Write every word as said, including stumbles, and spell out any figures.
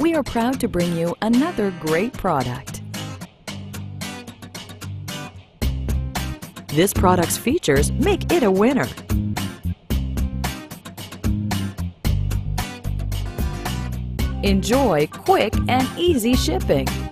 we are proud to bring you another great product. This product's features make it a winner. Enjoy quick and easy shipping.